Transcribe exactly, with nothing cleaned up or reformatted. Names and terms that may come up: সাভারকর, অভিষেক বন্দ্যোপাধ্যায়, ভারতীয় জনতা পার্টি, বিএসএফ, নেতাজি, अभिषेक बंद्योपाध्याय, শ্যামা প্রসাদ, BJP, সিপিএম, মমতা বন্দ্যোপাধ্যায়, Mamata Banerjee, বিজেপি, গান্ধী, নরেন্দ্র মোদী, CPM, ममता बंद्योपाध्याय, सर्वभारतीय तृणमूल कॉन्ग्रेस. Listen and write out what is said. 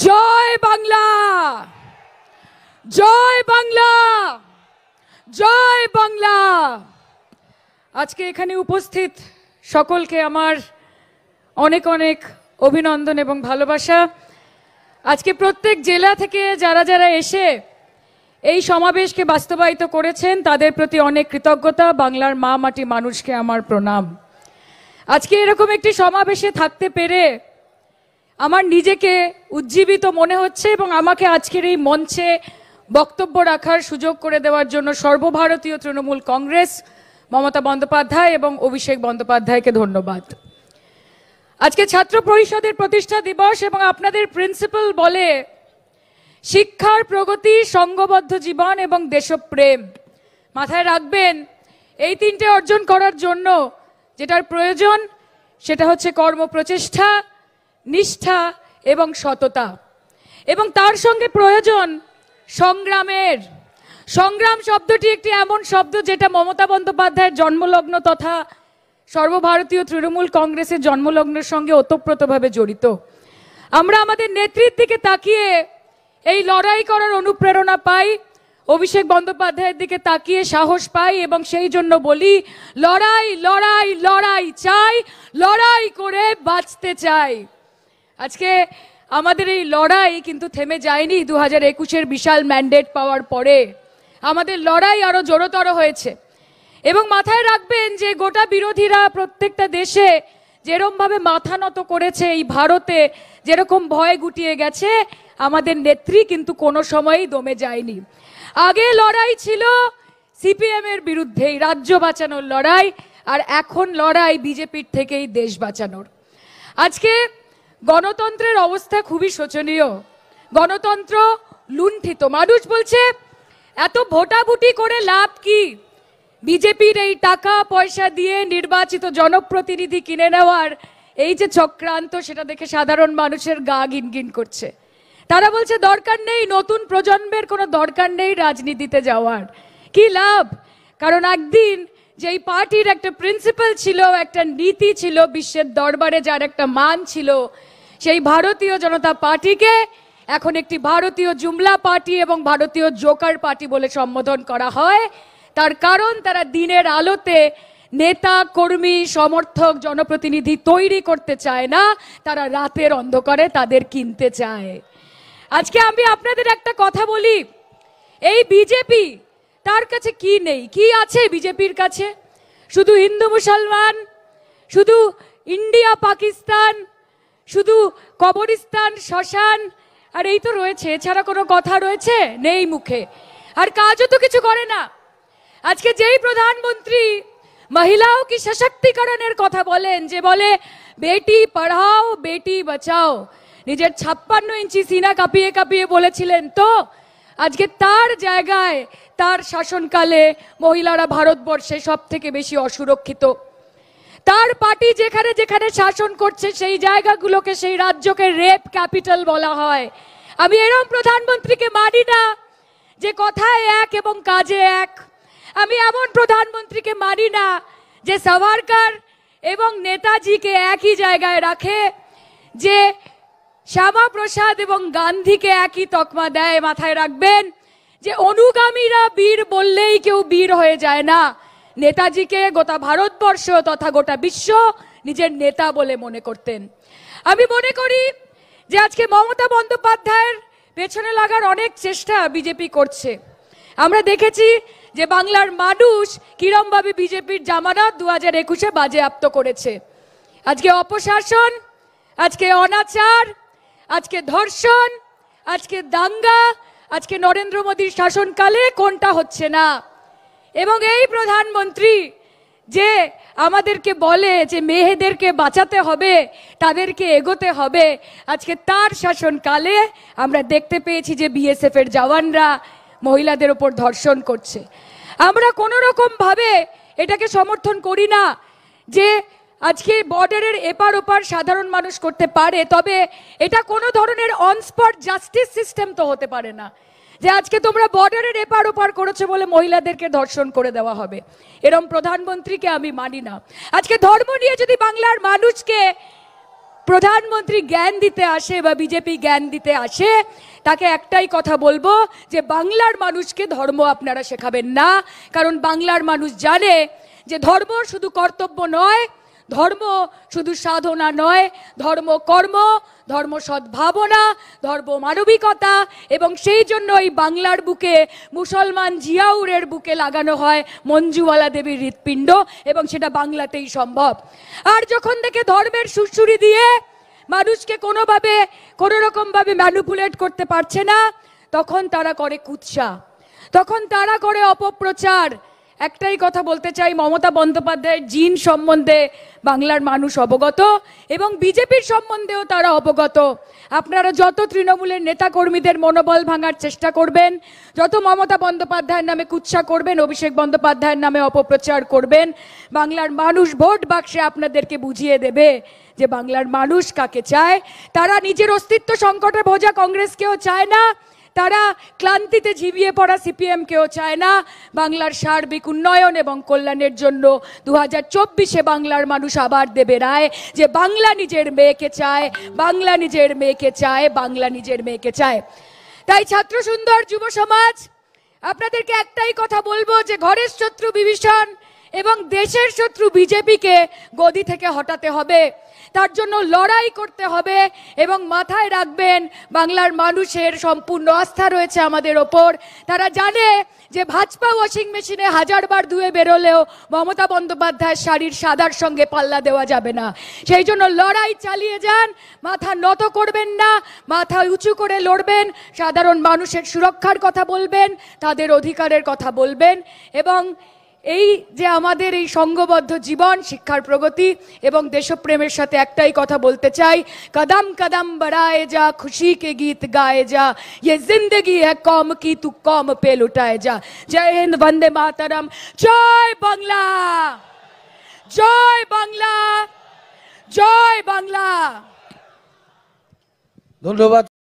जय बांग्ला, जय बांग्ला, जय बांग्ला। आज के एखाने उपस्थित सकल के आमार अनेक अनेक अभिनंदन एवं भालोबासा। आज के प्रत्येक जिला थेके जारा जारा एशे এই সমাবেশকে বাস্তবায়িত করেছেন তাদের প্রতি অনেক কৃতজ্ঞতা। বাংলার মা মাটি মানুষকে আমার প্রণাম। আজকে এরকম একটি সমাবেশে থাকতে পেরে আমার নিজেকে উজ্জীবিত মনে হচ্ছে এবং আমাকে আজকের এই মঞ্চে বক্তব্য রাখার সুযোগ করে দেওয়ার জন্য সর্বভারতীয় তৃণমূল কংগ্রেস মমতা বন্দ্যোপাধ্যায় এবং অভিষেক বন্দ্যোপাধ্যায়কে ধন্যবাদ। আজকে ছাত্র পরিষদের প্রতিষ্ঠা দিবস এবং আপনাদের প্রিন্সিপাল বলে शिक्षार प्रगति संघबद्ध जीवन एवं देशप्रेम माथाय राखबेन। एई तीनटे अर्जन करार जोन्नो जेटार प्रयोजन सेटा होच्छे कर्म प्रचेष्टा, निष्ठा एवं सतता एवं तार संगे प्रयोजन संग्रामेर। संग्राम शब्दटी एकटी एमन शब्द जेटा ममता बंद्योपाध्याय जन्मलग्न तथा सर्वभारतीय तृणमूल कॉन्ग्रेसेर जन्मलग्नेर संगे ओतप्रोतभावे जड़ित। आमरा आमादेर नेतृत्वेर दिके ताकिये এই লড়াই করার অনুপ্রেরণা পাই, অভিষেক বন্দ্যোপাধ্যায়ের দিকে তাকিয়ে সাহস পাই এবং সেই জন্য বলি লড়াই লড়াই লড়াই চাই, লড়াই করে বাঁচতে চাই। আজকে আমাদের এই লড়াই কিন্তু থেমে যায়নি। দু হাজার একুশের বিশাল ম্যান্ডেট পাওয়ার পরে আমাদের লড়াই আরও জোরতর হয়েছে এবং মাথায় রাখবেন যে গোটা বিরোধীরা প্রত্যেকটা দেশে যেরকমভাবে মাথা নত করেছে, এই ভারতে যেরকম ভয় গুটিয়ে গেছে, আমাদের নেত্রী কিন্তু কোনো সময়ই দমে যায়নি। আগে লড়াই ছিল সিপিএম এর বিরুদ্ধে, রাজ্য বাঁচানোর লড়াই, আর এখন লড়াই বিজেপির থেকেই দেশ বাঁচানোর। আজকে গণতন্ত্রের অবস্থা খুবই শোচনীয়, গণতন্ত্র লুণ্ঠিত। মানুষ বলছে এত ভোটাভুটি করে লাভ কি, বিজেপির এই টাকা পয়সা দিয়ে নির্বাচিত জনপ্রতিনিধি কিনে নেওয়ার এই যে চক্রান্ত, সেটা দেখে সাধারণ মানুষের গা গিনগিন করছে। তারা বলছে দরকার নেই, নতুন প্রজন্মের কোনো দরকার নেই রাজনীতিতে যাওয়ার, কি লাভ। কারণ একদিন যেই পার্টির একটা প্রিন্সিপাল ছিল, একটা নীতি ছিল, বিশ্বের দরবারে যার একটা মান ছিল, সেই ভারতীয় জনতা পার্টিকে এখন একটি ভারতীয় জুমলা পার্টি এবং ভারতীয় জোকার পার্টি বলে সম্বোধন করা হয়। তার কারণ তারা দিনের আলোতে নেতা, কর্মী, সমর্থক, জনপ্রতিনিধি তৈরি করতে চায় না, তারা রাতের অন্ধকারে তাদের কিনতে চায়। আজকে আমি আপনাদের একটা কথা বলি, এই বিজেপি তার কাছে কি নেই, কি আছে বিজেপির কাছে? শুধু হিন্দু মুসলমান, শুধু ইন্ডিয়া পাকিস্তান, শুধু কবরস্থান শ্মশান, আর এই তো রয়েছে। এছাড়া কোনো কথা রয়েছে নেই মুখে, আর কাজও তো কিছু করে না। আজকে যেই প্রধানমন্ত্রী মহিলাও কি সশক্তিকরণের কথা বলেন, যে বলে বেটি পড়াও বেটি বাঁচাও, নিজের ছাপ্পান্ন ইঞ্চি সিনা কাঁপিয়ে কাঁপিয়ে বলেছিলেন তো, আজকে তার জায়গায় তার শাসনকালে মহিলারা ভারতবর্ষে সব থেকে বেশি অসুরক্ষিত। তার পার্টি যেখানে যেখানে শাসন করছে সেই জায়গাগুলোকে, সেই রাজ্যকে রেপ ক্যাপিটাল বলা হয়। আমি এরকম প্রধানমন্ত্রীকে মানি না যে কথায় এক এবং কাজে এক। আমি এমন প্রধানমন্ত্রীকে মানি না যে সাভারকর এবং নেতাজিকে একই জায়গায় রাখে, যে শ্যামা প্রসাদ এবং গান্ধীকে একই তকমা দেয়। মাথায় রাখবেন যে অনুগামীরা বীর বললেই কেউ বীর হয়ে যায় না। নেতাজিকে গোটা ভারতবর্ষ তথা গোটা বিশ্ব নিজের নেতা বলে মনে করতেন। আমি মনে করি যে আজকে মমতা বন্দ্যোপাধ্যায়ের পেছনে লাগার অনেক চেষ্টা বিজেপি করছে। আমরা দেখেছি যে বাংলার মানুষ কিরমভাবে বিজেপির জামানত দু হাজার একুশে বাজেয়াপ্ত করেছে। আজকে অপশাসন, আজকে অনাচার, আজকে ধর্ষণ, আজকে দাঙ্গা, আজকে নরেন্দ্র মোদীর শাসনকালে কোনটা হচ্ছে না। এবং এই প্রধানমন্ত্রী যে আমাদেরকে বলে যে মেয়েদেরকে বাঁচাতে হবে, তাদেরকে এগোতে হবে, আজকে তার শাসনকালে আমরা দেখতে পেয়েছি যে বিএসএফ এর জওয়ানরা মহিলাদের ওপর ধর্ষণ করছে। আমরা কোনো রকমভাবে এটাকে সমর্থন করি না যে আজকে বর্ডারের এপার ওপার সাধারণ মানুষ করতে পারে, তবে এটা কোনো ধরনের অনস্পট জাস্টিস সিস্টেম তো হতে পারে না যে আজকে তোমরা বর্ডারের এপার ওপার করেছো বলে মহিলাদেরকে ধর্ষণ করে দেওয়া হবে। এরকম প্রধানমন্ত্রীকে আমি মানি না। আজকে ধর্ম নিয়ে যদি বাংলার মানুষকে प्रधानमंत्री ज्ञान दीते आसे बा बीजेपी ज्ञान दीते आसे ताके एकटाई कथा बोलबो जे बांगलार मानुष के धर्म आपनारा शेखाबेन ना कारण बांगलार मानुष जाने जे धर्म शुधु कर्तव्य नय धर्म शुधु साधना नय धर्म कर्म धर्म सद्भावना धर्म मानविकता एवं सेई जन्य एई बांगलार बुके मुसलमान जियाउरेर बुके लागानो हय मंजुवाला देवी हृत्पिंड एवं सेटा बांगलातेई सम्भव आर जखन देखे धर्मेर सुरसुरी दिये मानुषके कोनोभाबे कोनोरकमभाबे मैनिपुलेट करते पारछे ना तखन तारा करे कुत्सा तखन तारा करे अपप्रचार एकटाई कथा बोलते चाहिए ममता बंद्योपाध्याय जीन सम्बन्धे बांगलार मानुष अवगत एवं बीजेपीर सम्बन्धेओ तारा अवगत आपनारा जतो तृणमूलेर नेताकर्मीदेर मनोबल भांगार चेष्टा करबेन जतो ममता बंद्योपाध्यायेर नामे कुत्सा करबेन अभिषेक बंद्योपाध्यायेर नामे अपप्रचार करबेन बांगलार मानुष भोट बाक्से आपनादेरके बुझिए देबे जे बांगलार मानुष काके चाय तारा निजेर अस्तित्व संकटे भोजा कांग्रेसकेओ चाय ना तारा क्लांतिते झिमिये पड़ा सीपीएम केओ चाय ना बांगलार सार्बिक उन्नयन एवं कल्याणेर जन्य दो हज़ार चौबीस ए बांगलार मानुष आबार देबे राय जे बांगला निजेर मेयेके चाय बांगला निजेर मेयेके चाय बांगला निजेर मेयेके चाय ताई छात्र सुंदर युव समाज आपनादेरके एकटाई कथा बोलबो जे घरेर शत्रु बिभीषण एवं देशेर शत्रु बीजेपी के गदी थेके हटाते हबे तार जन्य लड़ाई करते हबे एवं माथाय राखबेन बांगलार मानुषेर सम्पूर्ण आस्था रयेछे आमादेर ओपर तारा जाने जे भाजपा वाशिंग मेशिने हजार बार धुए बेरोलेओ ममता बंद्योपाध्याय शाड़ीर सादार संगे पाल्ला देवा जाबे ना सेई जन्य लड़ाई चालिये जान माथा নত करबेन ना माथा उचू करे लड़बेन साधारण मानुषेर सुरक्षार कथा बोलबेन तादेर अधिकारेर कथा बोलबेन एवं संघबद्ध जीवन शिक्षार प्रगति एवं देशप्रेमेर साथे एकटाई कथा बोलते चाई कदम कदम बढ़ाए जा खुशी के गीत गाए जा ये जिंदगी है कौम की तू कौम पे लुटाए जा। जय हिंद, वंदे मातरम, जय बांग्ला, जय बांग्ला, जय बांग्ला। धन्यवाद।